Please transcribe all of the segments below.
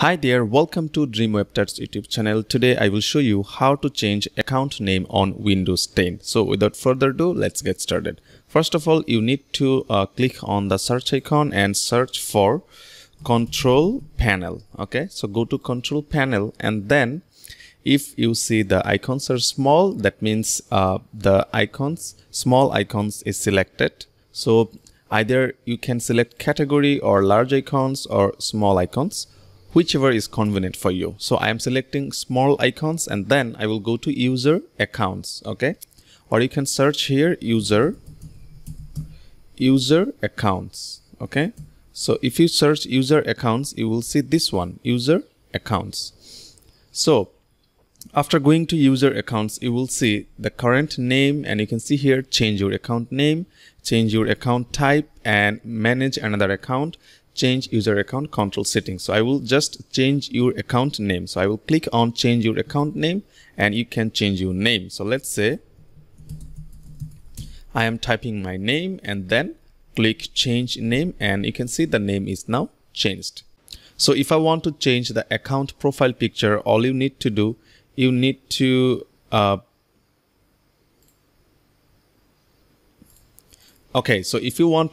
Hi there, welcome to DreamWebTuts YouTube channel. Today I will show you how to change account name on Windows 10. So without further ado, let's get started. First of all, you need to click on the search icon and search for Control Panel. Okay, so go to Control Panel, and then if you see the icons are small, that means the icons, small icons is selected. So either you can select category or large icons or small icons, whichever is convenient for you. So I am selecting small icons, and then I will go to user accounts. Okay, or you can search here user accounts. Okay, so if you search user accounts, you will see this one, user accounts. So after going to user accounts, you will see the current name, and you can see here change your account name, change your account type, and manage another account, change user account control settings. So I will just change your account name. So I will click on change your account name, and you can change your name. So let's say I am typing my name, and then click change name, and you can see the name is now changed. So if I want to change the account profile picture, all you need to do, you need to so if you want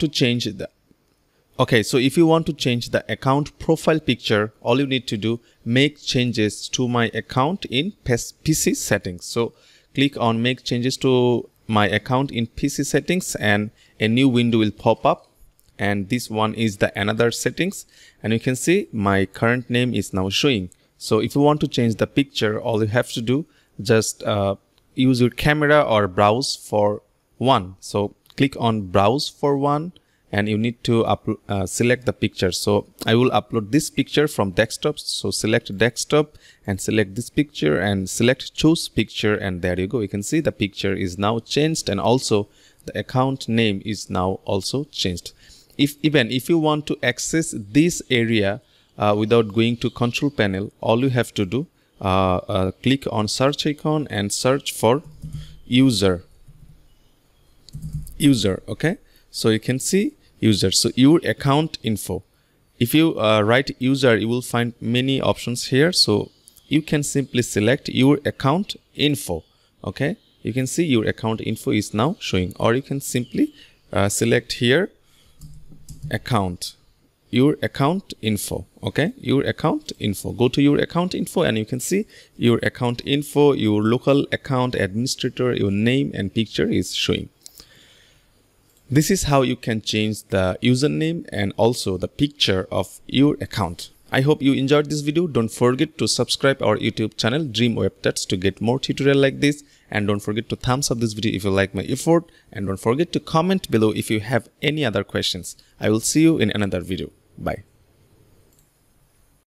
to change the account profile picture, all you need to do, make changes to my account in PC settings. So click on make changes to my account in PC settings, and a new window will pop up, and this one is the another settings, and you can see my current name is now showing. So if you want to change the picture, all you have to do, just use your camera or browse for one. So click on browse for one, and you need to select the picture. So I will upload this picture from desktop. So select desktop and select this picture and select choose picture, and there you go. You can see the picture is now changed, and also the account name is now also changed. Even if you want to access this area without going to control panel, all you have to do, click on search icon and search for user. Okay, so you can see user. So your account info, if you write user, you will find many options here. So you can simply select your account info. Okay, you can see your account info is now showing, or you can simply select here account, your account info. Okay, your account info, go to your account info, and you can see your account info, your local account administrator, your name and picture is showing. This is how you can change the username and also the picture of your account. I hope you enjoyed this video. Don't forget to subscribe our YouTube channel DreamWebTuts to get more tutorial like this. And don't forget to thumbs up this video if you like my effort. And don't forget to comment below if you have any other questions. I will see you in another video. Bye.